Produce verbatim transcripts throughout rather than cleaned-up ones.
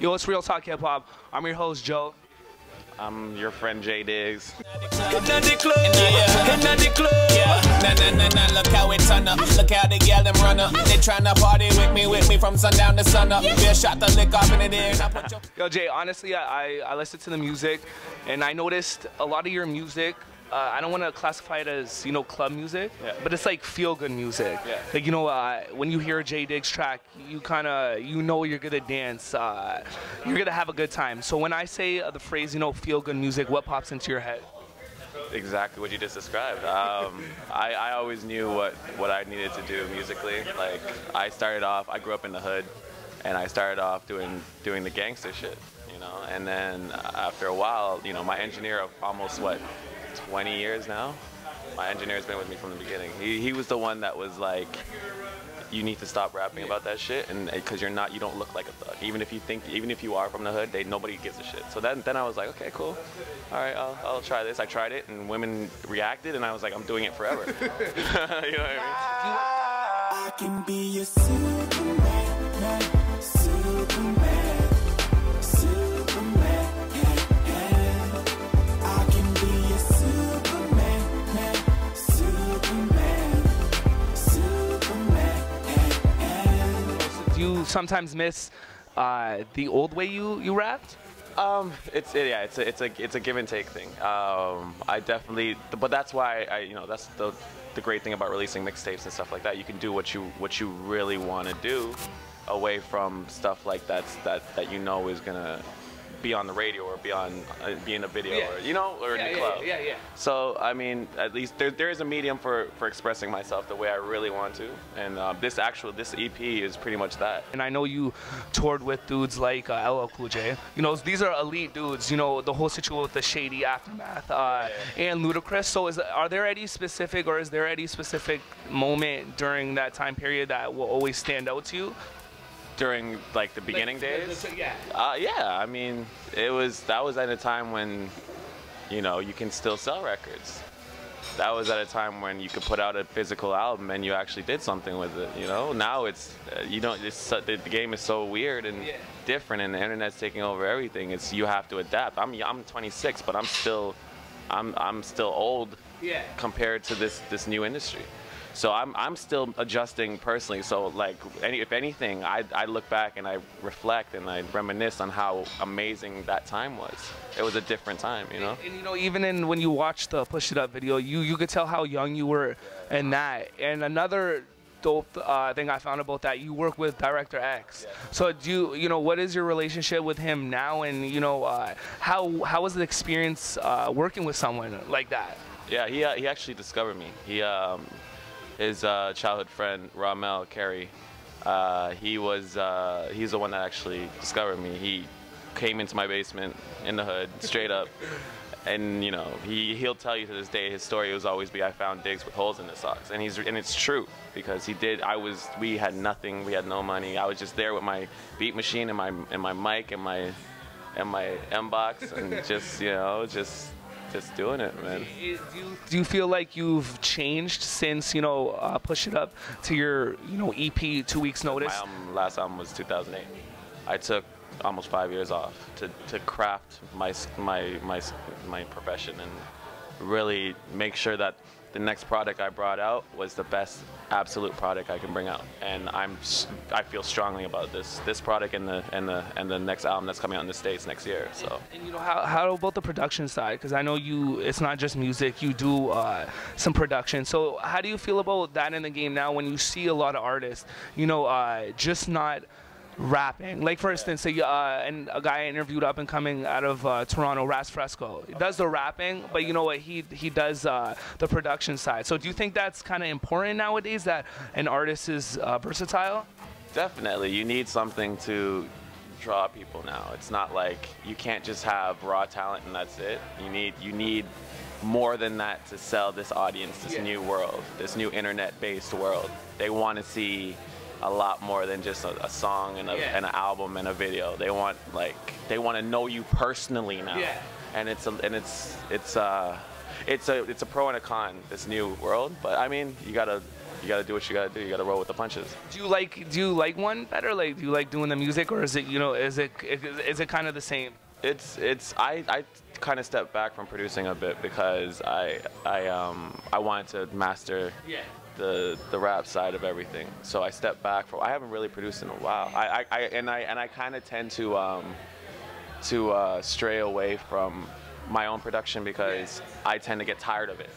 Yo, it's Real Talk Hip-Hop. I'm your host, Joe. I'm your friend, jDiggz. Look how it turn up. Look how they yell and run up. They tryna party with me, with me from sundown to sun up. Yeah, shot the lick off in the air and I put your... Yo, Jay, honestly, I, I listened to the music and I noticed a lot of your music, uh, I don't want to classify it as, you know, club music, yeah. but it's like feel-good music. Yeah. Like, you know, uh, when you hear a jDiggz track, you kind of, you know you're going to dance. Uh, you're going to have a good time. So when I say uh, the phrase, you know, feel-good music, what pops into your head? Exactly what you just described. Um, I, I always knew what, what I needed to do musically. Like, I started off, I grew up in the hood, and I started off doing, doing the gangster shit, you know? And then after a while, you know, my engineer of almost, what, twenty years now? My engineer's been with me from the beginning. He, he was the one that was like, you need to stop rapping about that shit, and because you're not, you don't look like a thug. Even if you think, even if you are from the hood, they nobody gives a shit. So that, then I was like, okay, cool, all right, I'll, I'll try this. I tried it, and women reacted, and I was like, I'm doing it forever. You know what I mean? I can be a Superman, Superman, Superman. I can be a Superman, Superman. You sometimes miss uh, the old way you you rapped? Um, it's it, yeah, it's a it's a it's a give and take thing. Um, I definitely, but that's why I you know that's the the great thing about releasing mixtapes and stuff like that. You can do what you what you really want to do, away from stuff like that's that that you know is gonna be on the radio or be on uh, be in a video yeah. or you know or yeah, in the yeah, club. Yeah, yeah, yeah. So I mean, at least there there is a medium for for expressing myself the way I really want to, and uh, this actual this E P is pretty much that. And I know you toured with dudes like uh, L L Cool J. You know, these are elite dudes. You know, the whole situation with the Shady Aftermath uh, yeah. and Ludacris. So is are there any specific or is there any specific moment during that time period that will always stand out to you? During like the beginning like, days, yeah. Uh, yeah, I mean, it was that was at a time when, you know, you can still sell records. That was at a time when you could put out a physical album and you actually did something with it. You know, now it's uh, you don't. It's, the game is so weird and yeah. different, and the internet's taking over everything. It's you have to adapt. I'm I'm twenty-six, but I'm still, I'm I'm still old yeah. compared to this this new industry. So I'm I'm still adjusting personally. So like any if anything, I I look back and I reflect and I reminisce on how amazing that time was. It was a different time, you know. And, and you know, even in when you watch the Push It Up video, you you could tell how young you were in that. And another dope uh, thing I found about that, you work with Director X. Yeah. So do you you know what is your relationship with him now? And you know uh, how how was the experience uh, working with someone like that? Yeah, he uh, he actually discovered me. He. Um, His uh, childhood friend, Ramel Carey, uh, he was, uh, he's the one that actually discovered me. He came into my basement in the hood, straight up. And, you know, he, he'll tell you to this day, his story was always be, I found Diggz with holes in his socks. And he's, and it's true, because he did, I was, we had nothing, we had no money. I was just there with my beat machine and my, and my mic and my, and my M-box and just, you know, just. Just doing it, man. Do you, do you feel like you've changed since, you know, uh, Push It Up to your, you know, E P, Two Weeks Notice? My album, last album was two thousand eight. I took almost five years off to, to craft my, my, my, my profession and really make sure that the next product I brought out was the best absolute product I can bring out. And I'm, I feel strongly about this this product and the and the and the next album that's coming out in the States next year. So. And, and you know, how how about the production side? Because I know you, it's not just music. You do uh, some production. So how do you feel about that in the game now? When you see a lot of artists, you know, uh, just not rapping. Like for instance, a, uh, and a guy I interviewed up and coming out of uh, Toronto, Ras Fresco. He does the rapping, but you know what, he, he does uh, the production side. So do you think that's kind of important nowadays that an artist is uh, versatile? Definitely, you need something to draw people now. It's not like you can't just have raw talent and that's it. You need, you need more than that to sell this audience, this yeah. new world, this new internet-based world. They want to see a lot more than just a, a song and, a, yeah. and an album and a video. They want like they want to know you personally now, yeah. and it's a, and it's it's uh it's a it's a pro and a con, this new world. But I mean, you gotta you got to do what you got to do. You got to roll with the punches. Do you like, do you like one better? Like, do you like doing the music, or is it, you know, is it, is it kind of the same? It's, it's, I, I kind of stepped back from producing a bit because I, I, um, I wanted to master yeah. the, the rap side of everything. So I stepped back from, I haven't really produced in a while. I, I, I and I, and I kind of tend to, um, to, uh, stray away from my own production because yeah. I tend to get tired of it.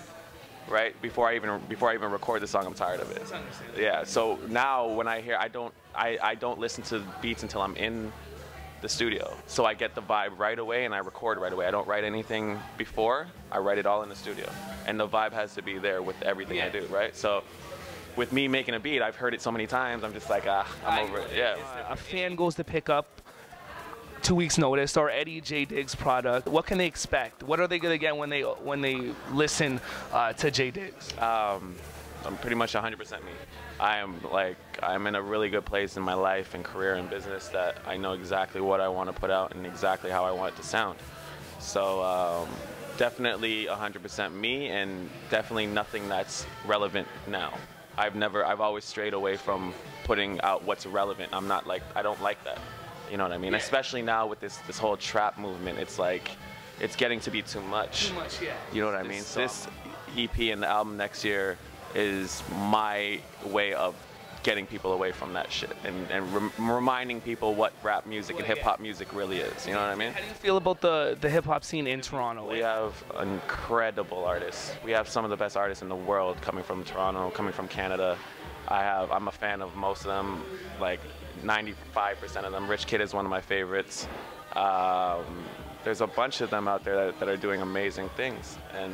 Right before I even before I even record the song, I'm tired of it. Yeah. So now when I hear, I don't I I don't listen to beats until I'm in the studio. So I get the vibe right away and I record right away. I don't write anything before. I write it all in the studio, and the vibe has to be there with everything yeah. I do. Right. So with me making a beat, I've heard it so many times. I'm just like, ah, I'm over it. Yeah. A fan goes to pick up Two Weeks Notice or any jDiggz product, what can they expect? What are they gonna get when they when they listen uh, to jDiggz? Um, I'm pretty much one hundred percent me. I am like I'm in a really good place in my life and career and business that I know exactly what I want to put out and exactly how I want it to sound. So um, definitely one hundred percent me, and definitely nothing that's relevant now. I've never I've always strayed away from putting out what's relevant. I'm not like I don't like that. You know what I mean? Yeah. Especially now with this this whole trap movement, it's like it's getting to be too much. Too much, yeah. You know what I mean? So this E P and the album next year is my way of getting people away from that shit and, and rem reminding people what rap music well, and hip hop yeah. music really is. You know what I mean? How do you feel about the the hip hop scene in Toronto? We have incredible artists. We have some of the best artists in the world coming from Toronto, coming from Canada. I have I'm a fan of most of them. Like ninety-five percent of them. Rich Kid is one of my favorites. Um, there's a bunch of them out there that, that are doing amazing things and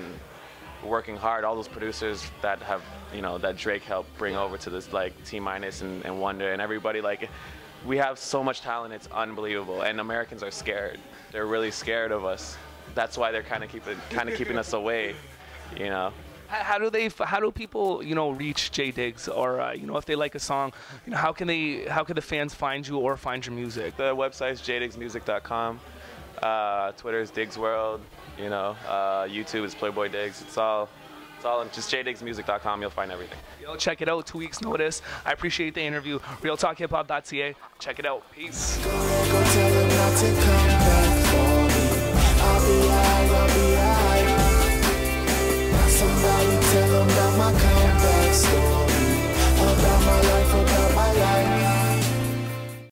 working hard. All those producers that have, you know, that Drake helped bring over to this, like T minus and, and Wonder and everybody. Like, we have so much talent, it's unbelievable. And Americans are scared. They're really scared of us. That's why they're kind of keeping kind of keeping us away, you know. How do they? How do people, you know, reach jDiggz, or uh, you know, if they like a song, you know, how can they? How can the fans find you or find your music? The website's j diggs music dot com. Uh, Twitter is DiggzWorld. You know, uh, YouTube is playbwoydiggz. It's all, it's all just j diggs music dot com. You'll find everything. Yo, check it out. Two Weeks Notice. I appreciate the interview. real talk hip hop dot c a. Check it out. Peace.